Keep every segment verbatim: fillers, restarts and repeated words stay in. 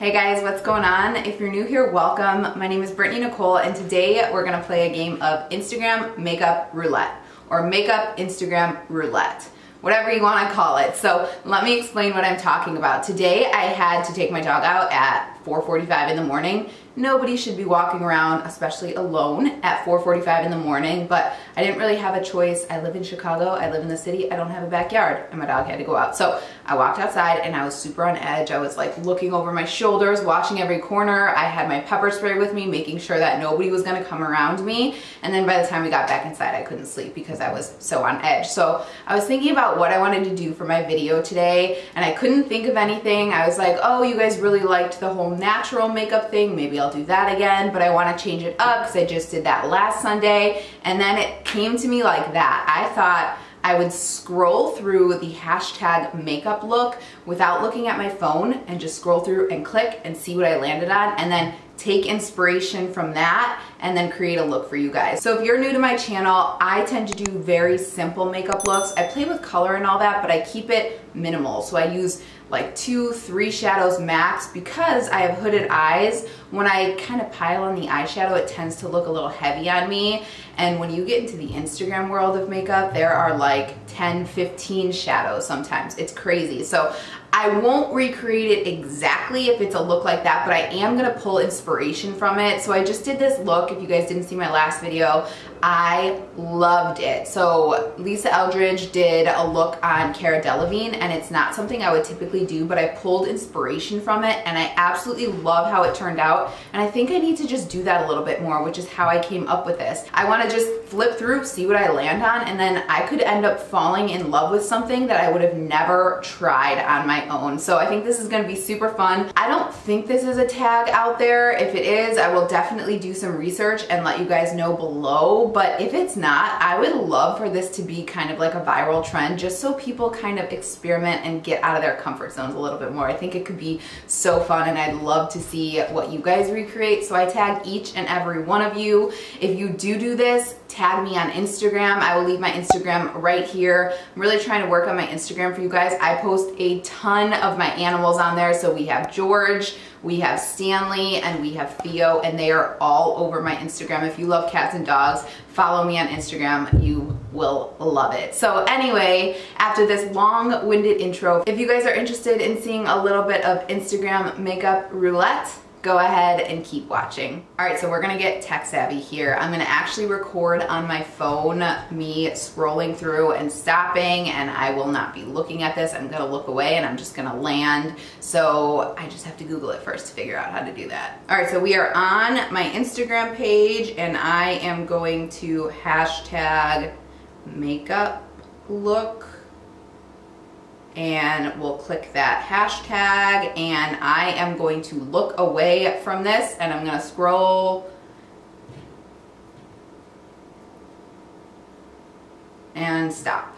Hey guys, what's going on? If you're new here, welcome. My name is Brittany Nicole and today we're gonna play a game of Instagram makeup roulette or makeup Instagram roulette, whatever you wanna call it. So let me explain what I'm talking about. Today I had to take my dog out at four forty-five in the morning. Nobody should be walking around, especially alone, at four forty-five in the morning, but I didn't really have a choice. I live in Chicago, I live in the city, I don't have a backyard, and my dog had to go out. So I walked outside and I was super on edge. I was like looking over my shoulders, watching every corner. I had my pepper spray with me, making sure that nobody was gonna come around me. And then by the time we got back inside, I couldn't sleep because I was so on edge. So I was thinking about what I wanted to do for my video today, and I couldn't think of anything. I was like, oh, you guys really liked the whole natural makeup thing, maybe I'll do that again, but I want to change it up because I just did that last Sunday. And then it came to me like that. I thought I would scroll through the hashtag makeup look without looking at my phone and just scroll through and click and see what I landed on, and then take inspiration from that and then create a look for you guys. So if you're new to my channel, I tend to do very simple makeup looks. I play with color and all that, but I keep it minimal. So I use like two, three shadows max because I have hooded eyes. When I kind of pile on the eyeshadow, it tends to look a little heavy on me. And when you get into the Instagram world of makeup, there are like ten, fifteen shadows sometimes. It's crazy. So I won't recreate it exactly if it's a look like that, but I am gonna pull inspiration from it. So I just did this look. If you guys didn't see my last video, I loved it. So Lisa Eldridge did a look on Cara Delevingne, and it's not something I would typically do, but I pulled inspiration from it and I absolutely love how it turned out. And I think I need to just do that a little bit more, which is how I came up with this. I wanna just flip through, see what I land on, and then I could end up falling in love with something that I would have never tried on my own. So I think this is gonna be super fun. I don't think this is a tag out there. If it is, I will definitely do some research and let you guys know below. But if it's not, I would love for this to be kind of like a viral trend, just so people kind of experiment and get out of their comfort zones a little bit more. I think it could be so fun and I'd love to see what you guys recreate. So I tag each and every one of you. If you do do this, tag me on Instagram. I will leave my Instagram right here. I'm really trying to work on my Instagram for you guys. I post a ton of my animals on there. So we have George, we have Stanley, and we have Theo, and they are all over my Instagram. If you love cats and dogs, follow me on Instagram. You will love it. So anyway, after this long-winded intro, if you guys are interested in seeing a little bit of Instagram makeup roulette, go ahead and keep watching. All right, so we're gonna get tech savvy here. I'm gonna actually record on my phone, me scrolling through and stopping, and I will not be looking at this. I'm gonna look away and I'm just gonna land. So I just have to Google it first to figure out how to do that. All right, so we are on my Instagram page and I am going to hashtag makeup look. And we'll click that hashtag, and I am going to look away from this and I'm gonna scroll. And stop.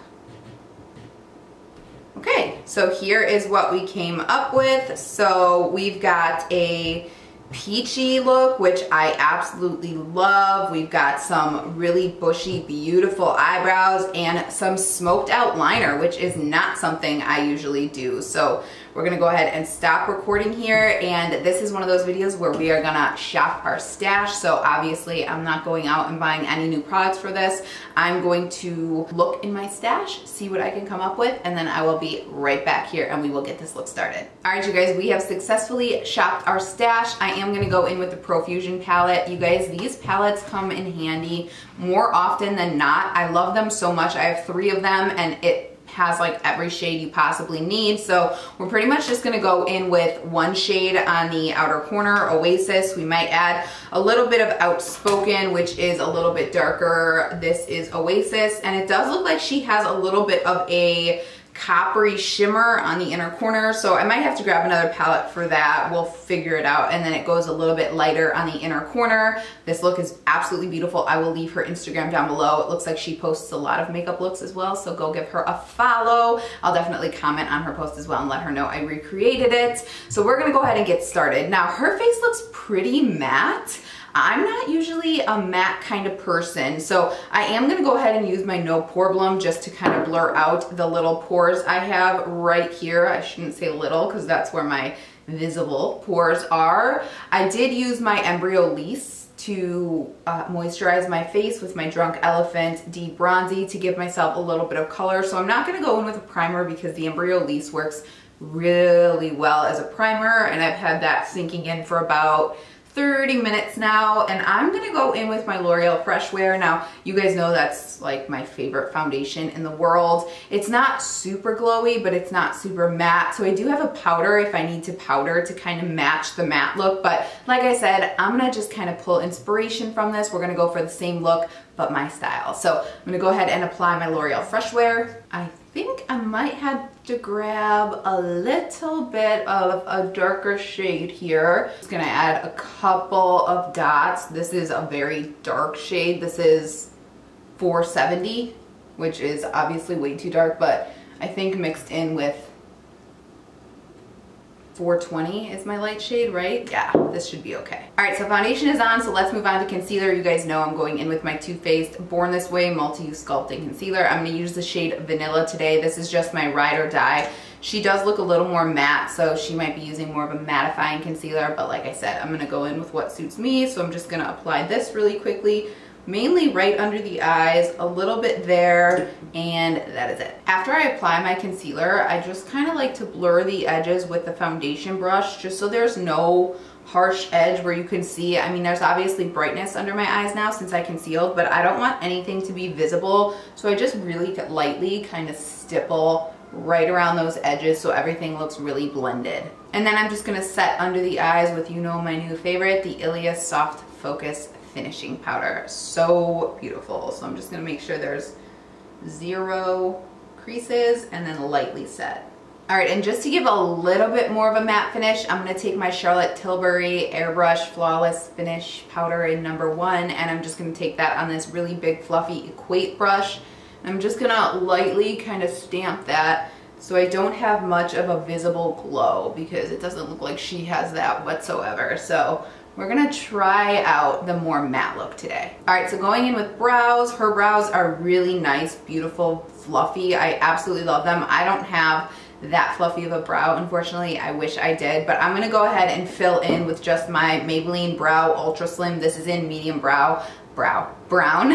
Okay, so here is what we came up with. So we've got a peachy look, which I absolutely love. We've got some really bushy, beautiful eyebrows and some smoked out liner, which is not something I usually do. So we're gonna go ahead and stop recording here. And this is one of those videos where we are gonna shop our stash. So obviously I'm not going out and buying any new products for this. I'm going to look in my stash, see what I can come up with, and then I will be right back here and we will get this look started. All right, you guys, we have successfully shopped our stash. I am gonna go in with the Profusion palette. You guys, these palettes come in handy more often than not. I love them so much. I have three of them and it has like every shade you possibly need. So we're pretty much just gonna go in with one shade on the outer corner, Oasis. We might add a little bit of Outspoken, which is a little bit darker. This is Oasis, and it does look like she has a little bit of a coppery shimmer on the inner corner, so I might have to grab another palette for that. We'll figure it out. And then it goes a little bit lighter on the inner corner. This look is absolutely beautiful. I will leave her Instagram down below. It looks like she posts a lot of makeup looks as well, so go give her a follow. I'll definitely comment on her post as well and let her know I recreated it. So we're gonna go ahead and get started. Now her face looks pretty matte. I'm not usually a matte kind of person, so I am gonna go ahead and use my No Pore Blum just to kind of blur out the little pores I have right here. I shouldn't say little because that's where my visible pores are. I did use my Embryolisse to uh, moisturize my face with my Drunk Elephant Deep Bronzy to give myself a little bit of color. So I'm not going to go in with a primer because the Embryolisse works really well as a primer, and I've had that sinking in for about thirty minutes now. And I'm going to go in with my L'Oreal Fresh Wear. Now, you guys know that's like my favorite foundation in the world. It's not super glowy, but it's not super matte. So I do have a powder if I need to powder to kind of match the matte look. But like I said, I'm going to just kind of pull inspiration from this. We're going to go for the same look, but my style. So I'm going to go ahead and apply my L'Oreal Fresh Wear. I think I might have to grab a little bit of a darker shade here. Just gonna add a couple of dots. This is a very dark shade. This is four seventy, which is obviously way too dark, but I think mixed in with four twenty is my light shade, right? Yeah, this should be okay. All right, so foundation is on, so let's move on to concealer. You guys know I'm going in with my Too Faced Born This Way Multi-Use Sculpting Concealer. I'm gonna use the shade Vanilla today. This is just my ride or die. She does look a little more matte, so she might be using more of a mattifying concealer, but like I said, I'm gonna go in with what suits me, so I'm just gonna apply this really quickly. Mainly right under the eyes, a little bit there, and that is it. After I apply my concealer, I just kind of like to blur the edges with the foundation brush just so there's no harsh edge where you can see. I mean, there's obviously brightness under my eyes now since I concealed, but I don't want anything to be visible, so I just really lightly kind of stipple right around those edges so everything looks really blended. And then I'm just going to set under the eyes with, you know, my new favorite, the Ilia Soft Focus Finishing Powder. So beautiful. So I'm just going to make sure there's zero creases and then lightly set. All right, and just to give a little bit more of a matte finish, I'm going to take my Charlotte Tilbury Airbrush Flawless Finish Powder in number one, and I'm just going to take that on this really big fluffy Equate brush. I'm just going to lightly kind of stamp that so I don't have much of a visible glow because it doesn't look like she has that whatsoever. So we're gonna try out the more matte look today. All right, so going in with brows, her brows are really nice, beautiful, fluffy. I absolutely love them. I don't have that fluffy of a brow, unfortunately. I wish I did, but I'm gonna go ahead and fill in with just my Maybelline Brow Ultra Slim. This is in medium brow, brow, brown.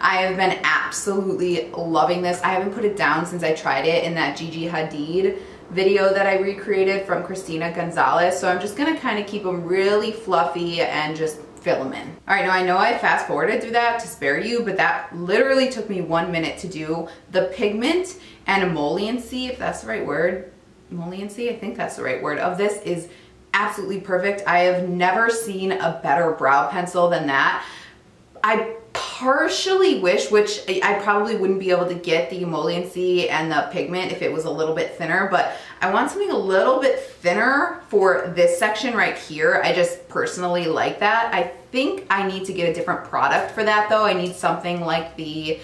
I have been absolutely loving this. I haven't put it down since I tried it in that Gigi Hadid video that I recreated from Christina Gonzalez. So I'm just gonna kind of keep them really fluffy and just fill them in. All right, now I know I fast forwarded through that to spare you, but that literally took me one minute to do. The pigment and emolliency, if that's the right word, emolliency, I think that's the right word, of this is absolutely perfect. I have never seen a better brow pencil than that. I partially wish, which I probably wouldn't be able to get the emolliency and the pigment if it was a little bit thinner, but I want something a little bit thinner for this section right here. I just personally like that. I think I need to get a different product for that though. I need something like the,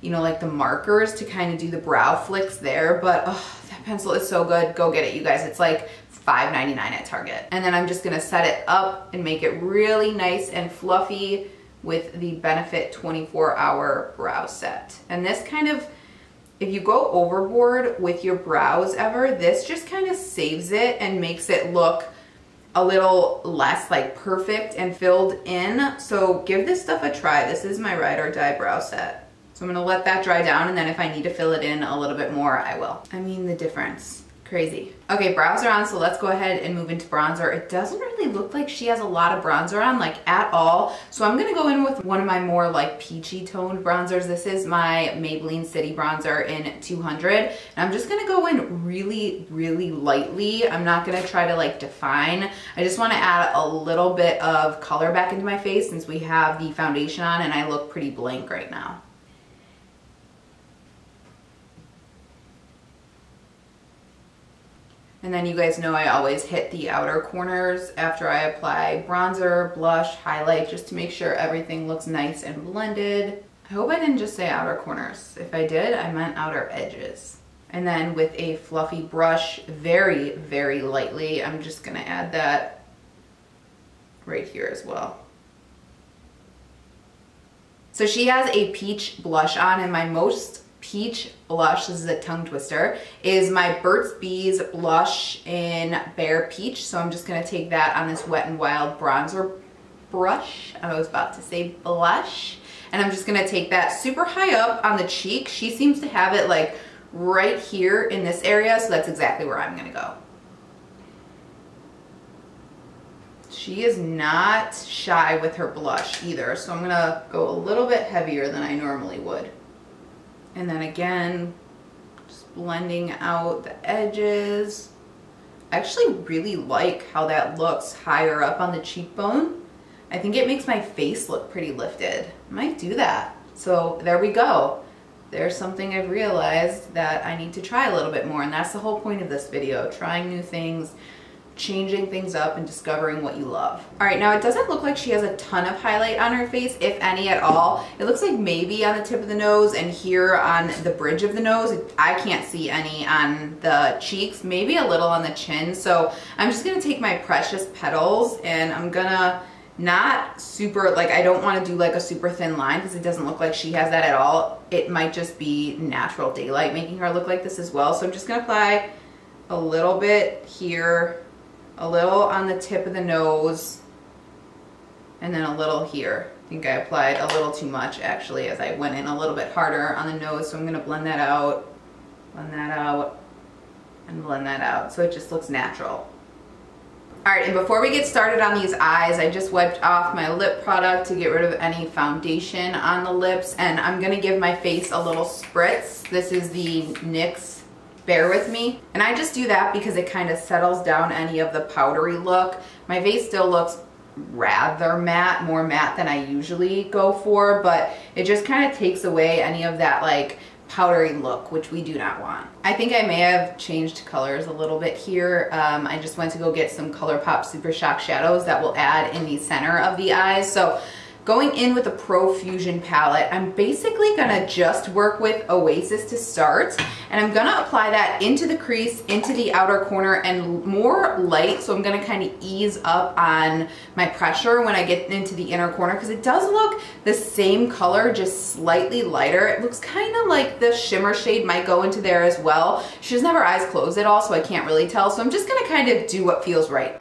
you know, like the markers to kind of do the brow flicks there, but oh, that pencil is so good. Go get it, you guys. It's like five ninety-nine at Target. And then I'm just gonna set it up and make it really nice and fluffy with the Benefit twenty-four hour Brow Set. And this kind of, if you go overboard with your brows ever, this just kind of saves it and makes it look a little less like perfect and filled in. So give this stuff a try. This is my Ride or Die Brow Set. So I'm gonna let that dry down, and then if I need to fill it in a little bit more, I will. I mean, the difference. Crazy. Okay, brows are on, so let's go ahead and move into bronzer. It doesn't really look like she has a lot of bronzer on, like at all. So I'm gonna go in with one of my more like peachy toned bronzers. This is my Maybelline City Bronzer in two hundred. And I'm just gonna go in really, really lightly. I'm not gonna try to like define. I just wanna add a little bit of color back into my face since we have the foundation on and I look pretty blank right now. And then you guys know I always hit the outer corners after I apply bronzer, blush, highlight, just to make sure everything looks nice and blended. I hope I didn't just say outer corners. If I did, I meant outer edges. And then with a fluffy brush, very, very lightly, I'm just gonna add that right here as well. So she has a peach blush on, and my most peach blush. This is a tongue twister. Is my Burt's Bees blush in Bare Peach. So I'm just going to take that on this Wet n Wild bronzer brush. I was about to say blush. And I'm just going to take that super high up on the cheek. She seems to have it like right here in this area. So that's exactly where I'm going to go. She is not shy with her blush either. So I'm going to go a little bit heavier than I normally would. And then again, just blending out the edges. I actually really like how that looks higher up on the cheekbone. I think it makes my face look pretty lifted. I might do that. So there we go. There's something I've realized that I need to try a little bit more. And that's the whole point of this video, trying new things, changing things up and discovering what you love. All right, now it doesn't look like she has a ton of highlight on her face, if any at all. It looks like maybe on the tip of the nose and here on the bridge of the nose. I can't see any on the cheeks, maybe a little on the chin. So I'm just gonna take my precious petals and I'm gonna not super, like I don't wanna do like a super thin line because it doesn't look like she has that at all. It might just be natural daylight making her look like this as well. So I'm just gonna apply a little bit here, a little on the tip of the nose, and then a little here. I think I applied a little too much actually as I went in a little bit harder on the nose, so I'm gonna blend that out, blend that out, and blend that out so it just looks natural. All right, and before we get started on these eyes, I just wiped off my lip product to get rid of any foundation on the lips, and I'm gonna give my face a little spritz. This is the N Y X Bear With Me, and I just do that because it kind of settles down any of the powdery look. My face still looks rather matte, more matte than I usually go for, but it just kind of takes away any of that like powdery look, which we do not want. I think I may have changed colors a little bit here. Um, I just went to go get some ColourPop Super Shock shadows that will add in the center of the eyes. So going in with a Profusion palette, I'm basically gonna just work with Oasis to start, and I'm gonna apply that into the crease, into the outer corner, and more light, so I'm gonna kind of ease up on my pressure when I get into the inner corner, because it does look the same color, just slightly lighter. It looks kind of like the shimmer shade might go into there as well. She doesn't have her eyes closed at all, so I can't really tell, so I'm just gonna kind of do what feels right.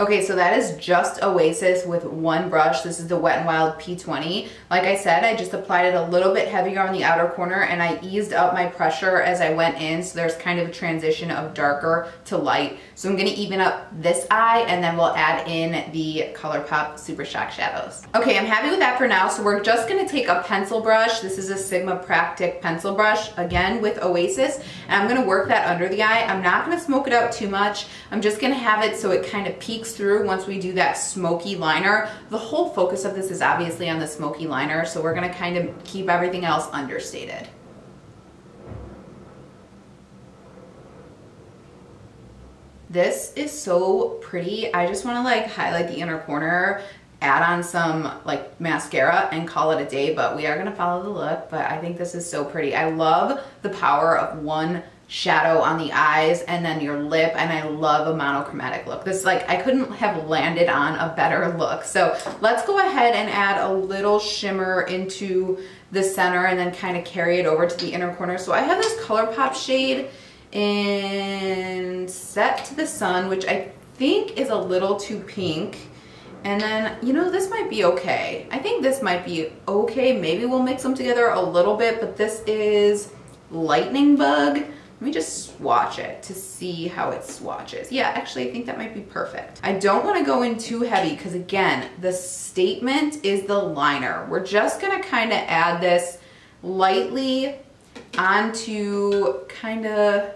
Okay, so that is just Oasis with one brush. This is the Wet n Wild P twenty. Like I said, I just applied it a little bit heavier on the outer corner and I eased up my pressure as I went in, so there's kind of a transition of darker to light. So I'm gonna even up this eye and then we'll add in the ColourPop Super Shock shadows. Okay, I'm happy with that for now, so we're just gonna take a pencil brush. This is a Sigma Practic pencil brush, again with Oasis, and I'm gonna work that under the eye. I'm not gonna smoke it out too much. I'm just gonna have it so it kind of peaks through once we do that smoky liner. The whole focus of this is obviously on the smoky liner, so we're gonna kind of keep everything else understated. This is so pretty. I just wanna like highlight the inner corner, add on some like mascara and call it a day, but we are gonna follow the look, but I think this is so pretty. I love the power of one shadow on the eyes and then your lip, and I love a monochromatic look. This, like, I couldn't have landed on a better look. So let's go ahead and add a little shimmer into the center and then kind of carry it over to the inner corner. So I have this ColourPop shade in Set to the Sun, which I think is a little too pink. And then, you know, this might be okay. I think this might be okay. Maybe we'll mix them together a little bit, but this is Lightning Bug. Let me just swatch it to see how it swatches. Yeah, actually I think that might be perfect. I don't wanna go in too heavy because again, the statement is the liner. We're just gonna kinda add this lightly onto kinda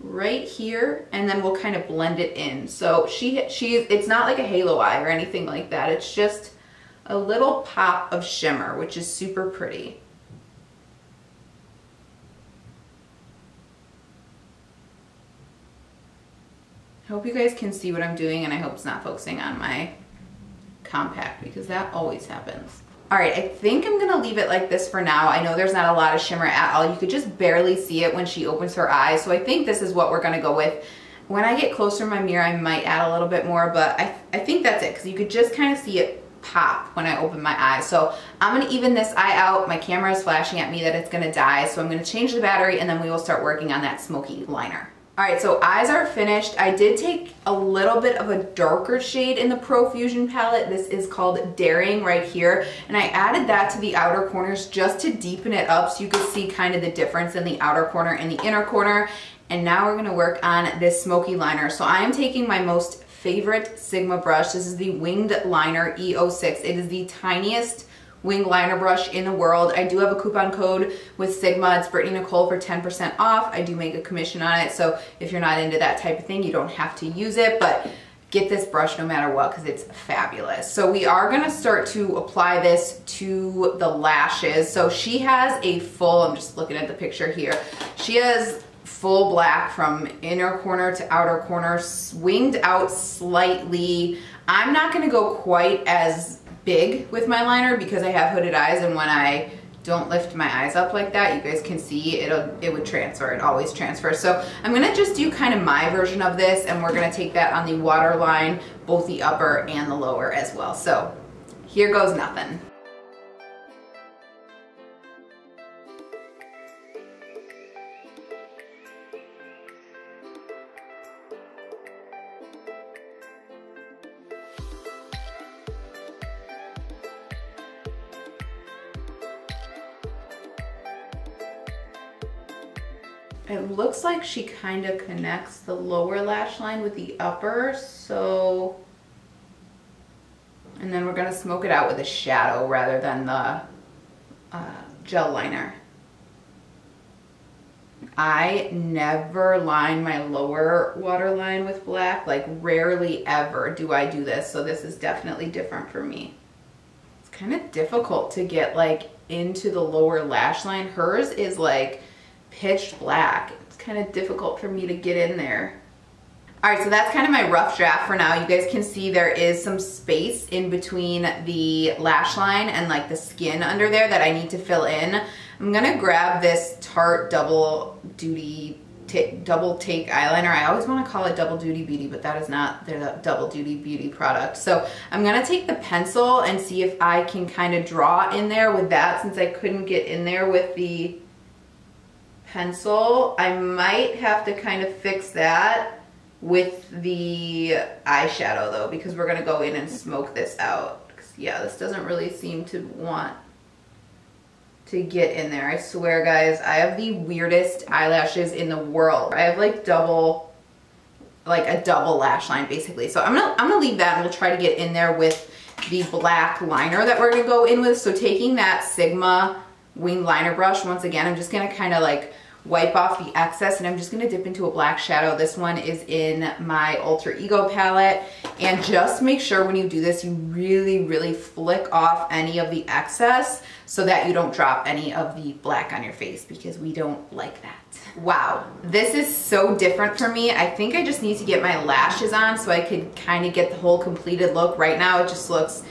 right here, and then we'll kinda blend it in. So she, she, it's not like a halo eye or anything like that. It's just a little pop of shimmer, which is super pretty. I hope you guys can see what I'm doing, and I hope it's not focusing on my compact because that always happens. All right, I think I'm gonna leave it like this for now. I know there's not a lot of shimmer at all. You could just barely see it when she opens her eyes. So I think this is what we're gonna go with. When I get closer to my mirror, I might add a little bit more, but I, I think that's it, because you could just kind of see it pop when I open my eyes. So I'm gonna even this eye out. My camera is flashing at me that it's gonna die, so I'm gonna change the battery and then we will start working on that smoky liner. All right, so eyes are finished. I did take a little bit of a darker shade in the Profusion palette. This is called Daring right here, and I added that to the outer corners just to deepen it up so you could see kind of the difference in the outer corner and the inner corner. And now we're gonna work on this smoky liner. So I am taking my most favorite Sigma brush. This is the Winged Liner E oh six. It is the tiniest winged liner brush in the world. I do have a coupon code with Sigma. It's Brittany Nicole for ten percent off. I do make a commission on it, so if you're not into that type of thing, you don't have to use it, but get this brush no matter what because it's fabulous. So we are gonna start to apply this to the lashes. So she has a full, I'm just looking at the picture here, she has full black from inner corner to outer corner, winged out slightly. I'm not gonna go quite as big with my liner because I have hooded eyes, and when I don't lift my eyes up like that, you guys can see it'll, it would transfer, it always transfers. So I'm gonna just do kind of my version of this, and we're gonna take that on the waterline, both the upper and the lower as well. So here goes nothing. It looks like she kind of connects the lower lash line with the upper, so, and then we're gonna smoke it out with a shadow rather than the uh, gel liner. I never line my lower waterline with black, like rarely ever do I do this, so this is definitely different for me. It's kind of difficult to get like into the lower lash line. Hers is like pitch black. It's kind of difficult for me to get in there. All right, so that's kind of my rough draft for now. You guys can see there is some space in between the lash line and like the skin under there that I need to fill in. I'm gonna grab this Tarte Double Duty Double Take Eyeliner. I always want to call it Double Duty Beauty, but that is not their Double Duty Beauty product. So I'm gonna take the pencil and see if I can kind of draw in there with that, since I couldn't get in there with the pencil. I might have to kind of fix that with the eyeshadow though, because we're gonna go in and smoke this out. Yeah, this doesn't really seem to want to get in there. I swear guys, I have the weirdest eyelashes in the world. I have like double, like a double lash line basically. So I'm gonna, I'm gonna leave that, and we'll try to get in there with the black liner that we're gonna go in with. So taking that Sigma winged liner brush, once again, I'm just gonna kind of like wipe off the excess, and I'm just gonna dip into a black shadow. This one is in my Alter Ego palette, and just make sure when you do this you really really flick off any of the excess so that you don't drop any of the black on your face, because we don't like that. Wow, this is so different for me. I think I just need to get my lashes on so I could kind of get the whole completed look. Right now it just looks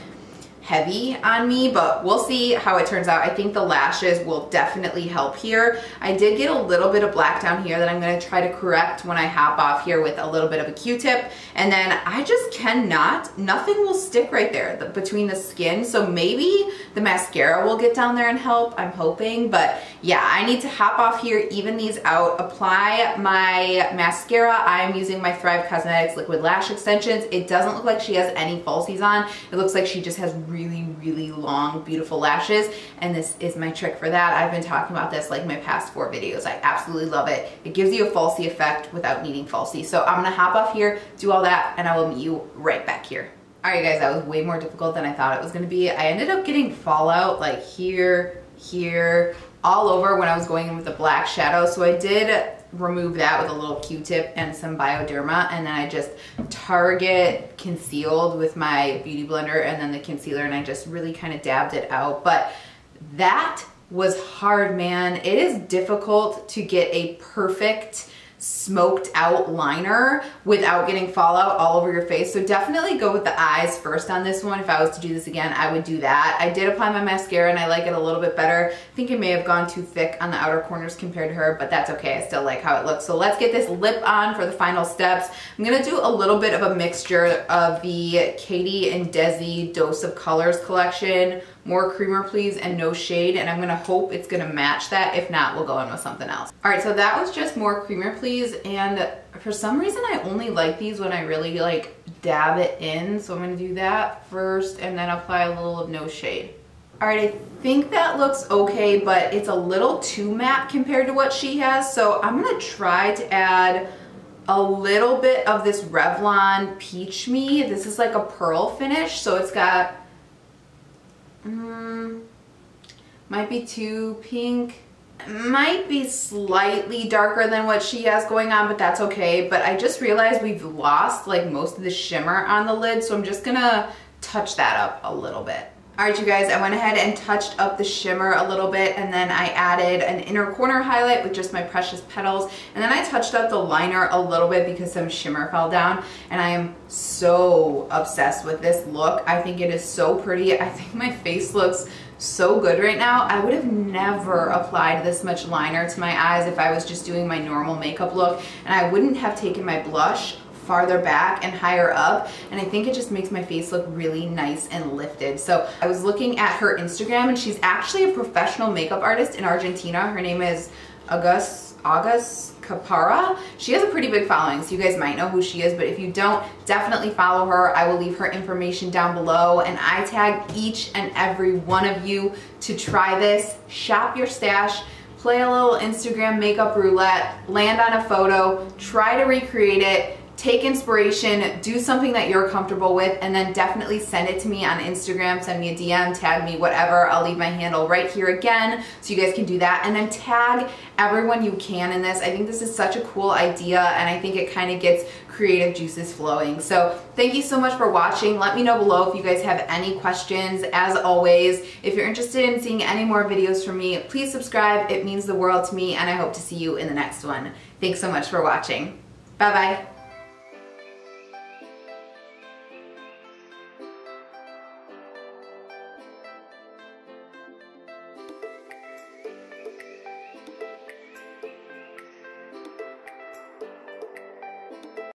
heavy on me, but we'll see how it turns out. I think the lashes will definitely help here. I did get a little bit of black down here that I'm going to try to correct when I hop off here with a little bit of a Q-tip, and then I just cannot, nothing will stick right there the, between the skin, so maybe the mascara will get down there and help, I'm hoping. But yeah, I need to hop off here, even these out, apply my mascara. I'm using my Thrive Cosmetics Liquid Lash Extensions. It doesn't look like she has any falsies on. It looks like she just has really really long beautiful lashes, and this is my trick for that. I've been talking about this like my past four videos. I absolutely love it. It gives you a falsie effect without needing falsie. So I'm gonna hop off here, do all that, and I will meet you right back here. All right guys, that was way more difficult than I thought it was gonna be. I ended up getting fallout like here, here, all over when I was going in with the black shadow, so I did remove that with a little Q-tip and some Bioderma, and then I just target concealed with my beauty blender and then the concealer, and I just really kind of dabbed it out. But that was hard, man. It is difficult to get a perfect smoked out liner without getting fallout all over your face. So definitely go with the eyes first on this one. If I was to do this again, I would do that. I did apply my mascara and I like it a little bit better. I think it may have gone too thick on the outer corners compared to her, but that's okay. I still like how it looks. So let's get this lip on for the final steps. I'm gonna do a little bit of a mixture of the Katy and Desi Dose of Colors collection. More creamer please and no shade, and I'm gonna hope it's gonna match that. If not, we'll go in with something else. All right, so that was just more creamer please, and for some reason I only like these when I really like dab it in, so I'm gonna do that first and then apply a little of no shade. All right, I think that looks okay, but it's a little too matte compared to what she has, so I'm gonna try to add a little bit of this Revlon Peach Me. This is like a pearl finish, so it's got Mm, might be too pink, might be slightly darker than what she has going on, but that's okay. But I just realized we've lost like most of the shimmer on the lid, so I'm just gonna touch that up a little bit. Alright you guys, I went ahead and touched up the shimmer a little bit, and then I added an inner corner highlight with just my Precious Petals, and then I touched up the liner a little bit because some shimmer fell down, and I am so obsessed with this look. I think it is so pretty. I think my face looks so good right now. I would have never applied this much liner to my eyes if I was just doing my normal makeup look, and I wouldn't have taken my blush farther back and higher up, and I think it just makes my face look really nice and lifted. So I was looking at her Instagram, and she's actually a professional makeup artist in Argentina. Her name is Agus Agus Capara. She has a pretty big following, so you guys might know who she is, but if you don't, definitely follow her. I will leave her information down below, and I tag each and every one of you to try this. Shop your stash, play a little Instagram makeup roulette, land on a photo, try to recreate it, take inspiration, do something that you're comfortable with, and then definitely send it to me on Instagram. Send me a D M, tag me, whatever. I'll leave my handle right here again so you guys can do that. And then tag everyone you can in this. I think this is such a cool idea, and I think it kind of gets creative juices flowing. So thank you so much for watching. Let me know below if you guys have any questions. As always, if you're interested in seeing any more videos from me, please subscribe. It means the world to me, and I hope to see you in the next one. Thanks so much for watching. Bye-bye.